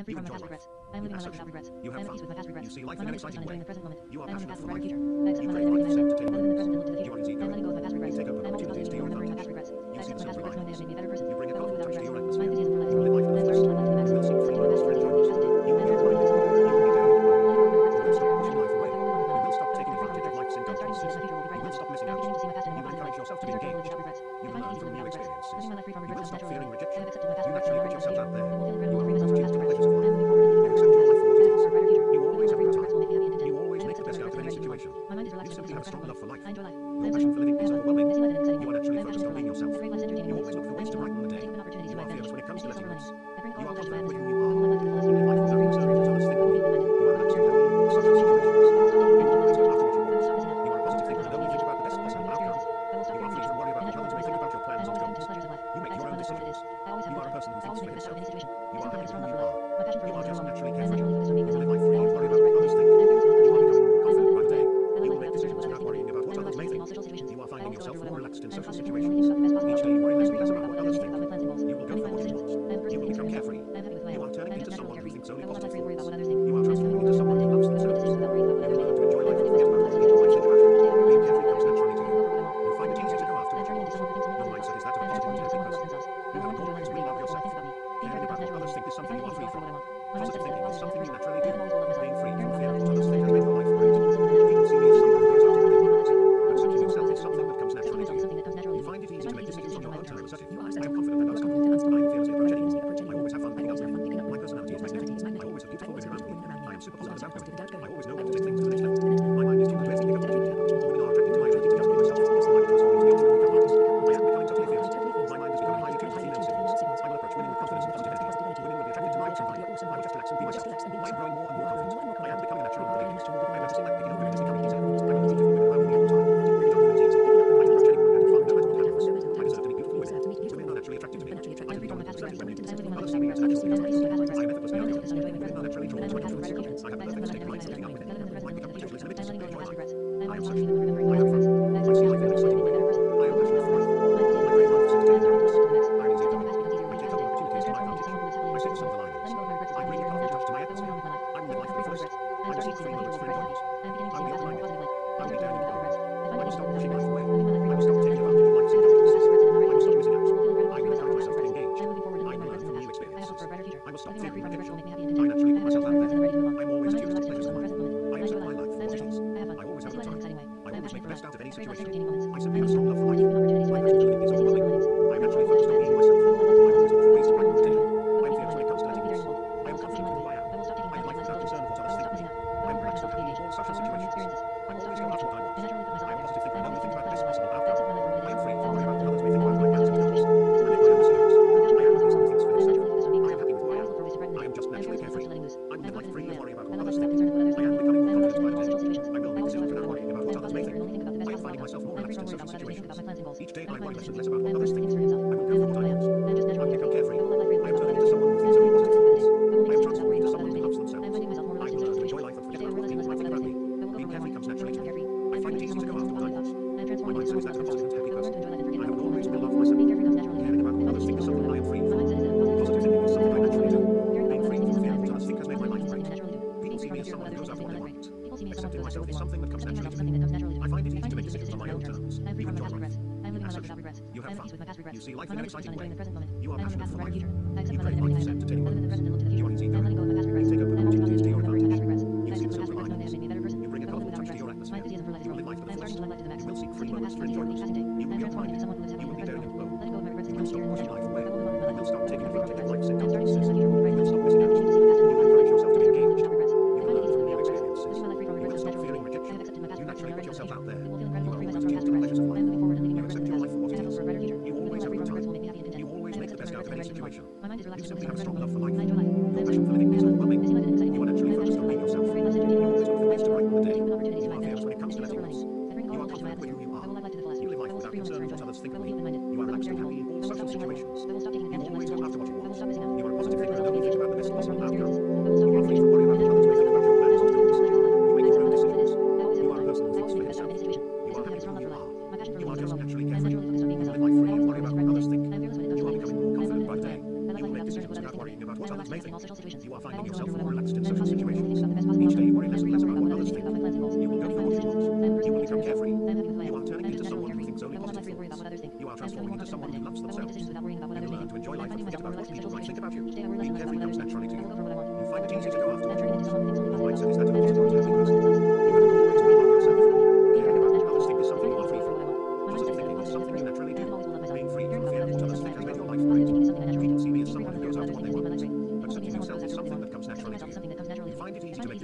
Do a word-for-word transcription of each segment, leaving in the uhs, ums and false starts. I'm free from my past regrets. I'm living my life without regrets. I'm at peace with my past regrets. You see life in an exciting way. I'm in the present moment. You are passionate for life. I accept my life every time I live in the present and look to the future. I'm letting go of my past regrets. I'm holding positive to remembering my past regrets. I accept my past regrets knowing they have made me a better person. I live without regrets. My enthusiasm for life. I'm searching to live life to the maximum. Accepting my past regrets. I are finding yourself more relaxed in social situations. Each day you worry less and less about what others think. You will go for what you want. You will become carefree. You are turning into someone who thinks only positive thoughts. You are transforming into someone who loves themselves. You learn to enjoy life and forget about what people might think about you. Being carefree comes naturally to you. You find it easy to go after. Your mindset is that of a positive person. You have always been on yourself. Caring about what others think is something you are free from. Positive thinking is something you naturally do. Being free from fear of what others think has made your life great. People see me as someone who goes after what they want. Accepting yourself is something that comes naturally to you. You find it easy to make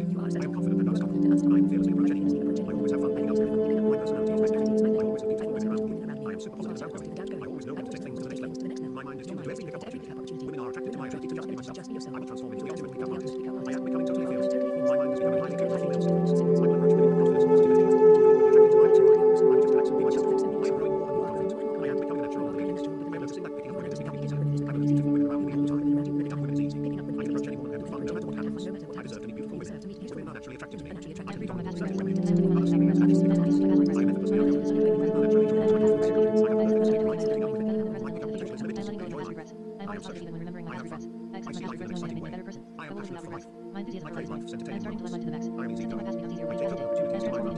am confident and unstoppable. I am fearlessly approaching. I always have fun being outside. My personality is magnetic. I always have beautiful women around me. I am super positive and outgoing. I always know when to take things to the next level. My mind is tuned to every pickup opportunity. Women are attracted to my ability to just be myself. I will transform into the ultimate pickup artist. I am becoming totally fearless. My mind is becoming highly tuned to female students. I will approach women with confidence and positivity. Women will be attracted to my material. I will just relax and be myself. I am growing more and more confident. I am becoming a natural being. I am noticing that picking up women is becoming easier. I will meet beautiful women around me all the time. Picking up women is easy. I can approach anyone and have fun no matter what happens. I deserve to meet beautiful women. Women are naturally attracted to me. I can meet on certain women. Others see me as attractive. I am effortlessly open. Women are naturally drawn to my confidence. I have no perfectly right to picking up women. I become potentially limitless. I enjoy life. I am social. I have fun. I see life in an exciting way. I am passionate for life. I crave life for entertaining moments. I am easy going. I take up opportunities to my advantage. I set myself alignments.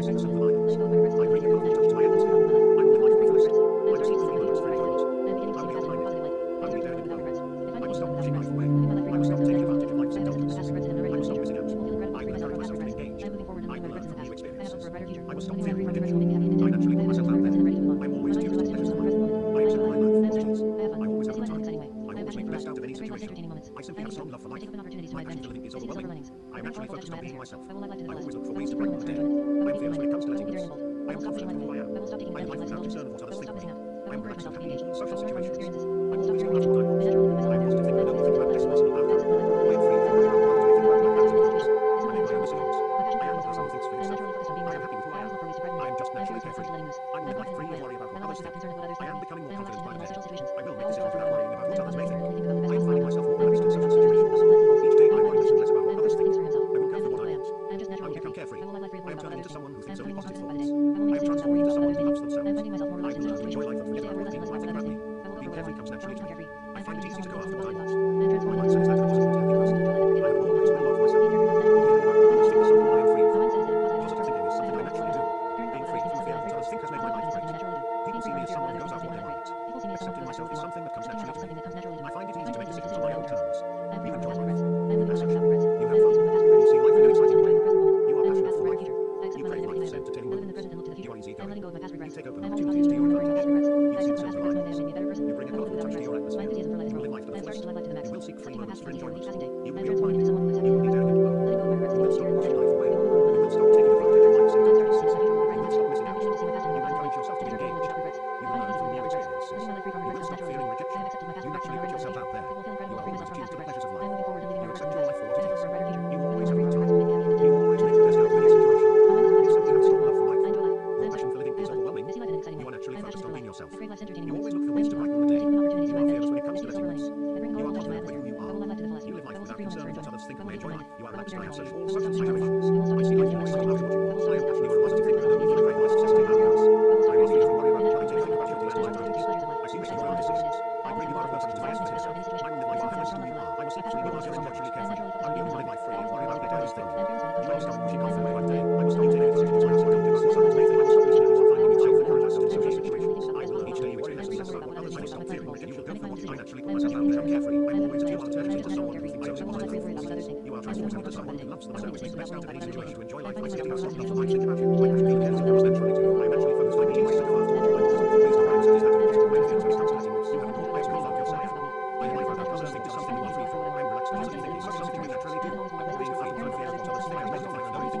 I bring a confident touch to my atmosphere. I will live life with less. I will seek for moments for enjoyment. I will be open-minded. I will be there in the moment. I will stop pushing life away. I will stop taking advantage of life's indulgences. I will stop missing out. I will encourage myself to engage. I will learn from new experiences. I will stop fearing rejection. I naturally put myself out there. I am always tuned to the pleasures of life. I accept my life for what it is. I always have the time. I always make the best out of any situation. I simply have a strong love for life. My passion for living is overwhelming. I am naturally focused on being myself. I always look for ways to brighten the day. I am fearless when it comes to letting loose. I am confident in who I am. I am life without concern of what others think of me. I am relaxed and happy in social situations. I am always too much what I want. I am positive and I don't think about less possible outcomes. I am free from what I want to think about my plans and goals. I make my own decisions. I am not someone thinks for himself. I am happy with who I am. I am just naturally carefree. I will live life free and worry about what others think. I am becoming more confident by the day. I will make decisions without worrying about what others may think. I am finding myself more relaxed in social situations. Each day I worry less and less about what others think. I will go for what I want. I will become carefree. I am turning into someone who thinks only positive thoughts. I am transforming into someone who loves themselves. I will learn to enjoy life and forget about what people might think about me. Being carefree comes naturally to me. I find it easy to go after what I want. My mindset is that of a positive happy person. I have always been love myself. Caring about what others think is something I am free from. Positive thinking is something I naturally do. Being free from fear of what others think has made my life great. People see me as someone who goes after what they want. Accepting myself is something that comes naturally to me. I find it easy to make decisions on my own terms. You enjoy life. As such, you have fun. You see life in an exciting way. You are passionate for life. You crave life as entertaining moments. You are easygoing. You take open opportunities to your advantage. You seek social alignments. You bring a colorful touch to your atmosphere. You will live life to the fullest. You will seek free moments for enjoyment. You will be open-minded. You will be down in the bowl. You will stop pushing life away. You will stop taking advantage of life's indulgences. You will stop missing out. You will encourage yourself to be engaged. You will learn from new experiences. You will stop fearing rejection. You naturally put yourself out there. You are always attuned to the pleasures of life. You accept your life for what it is. You always have the time. You always make the best out of any situation. You simply have strong love for life. Your passion for living is overwhelming. You are naturally focused on being yourself. You always look for ways to brighten the day. You are fearless when it comes to letting loose. You are confident with who you are. You live life without concern of what others think may enjoy life. You are relaxed. I have social all sorts of situations. I see life in an exciting way. I am passionate for positive thinking. I don't need to create my success to anyone else. I am easy to worry about what others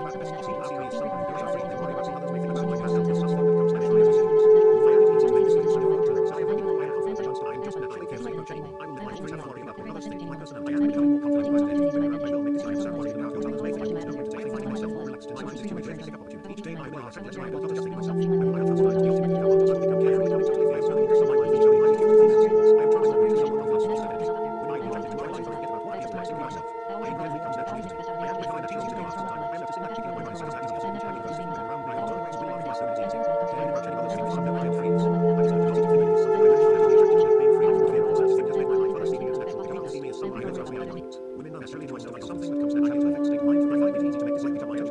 think about your last advantages. I see making your own decisions. I bring you out of those situations. I will live my life as who you are. I will seek to be myself naturally carefully. I will live my life free and worry about what others think. I will stop pushing off away by the day. I will stop taking decisions when I don't do so. I Women not necessarily join something that comes naturally to a fixed state of mind for easy to make this like become my own.